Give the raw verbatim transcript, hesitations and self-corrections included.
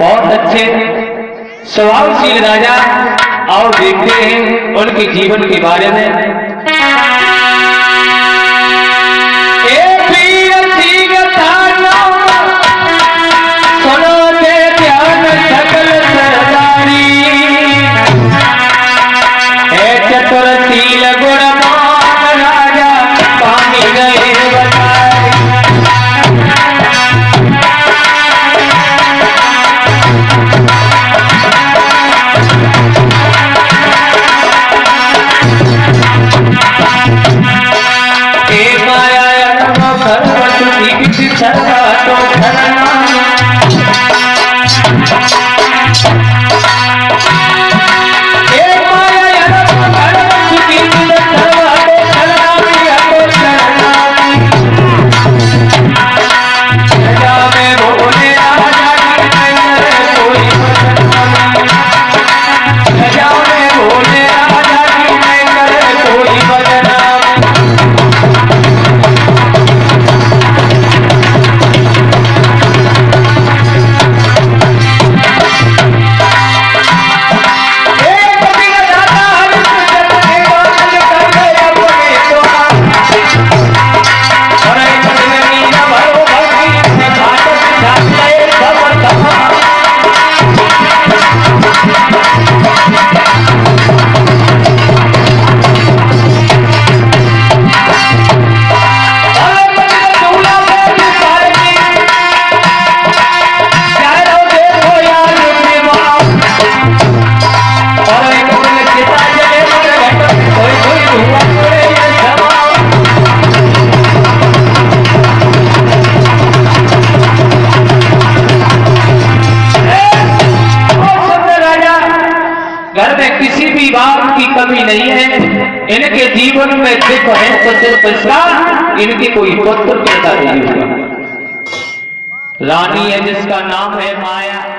बहुत अच्छे स्वभावशील राजा, और देखते हैं उनके जीवन के बारे में। इनके जीवन में दुख है तो सिर्फ इसका इनके कोई पुत्र पैदा नहीं हुआ। रानी है जिसका नाम है माया।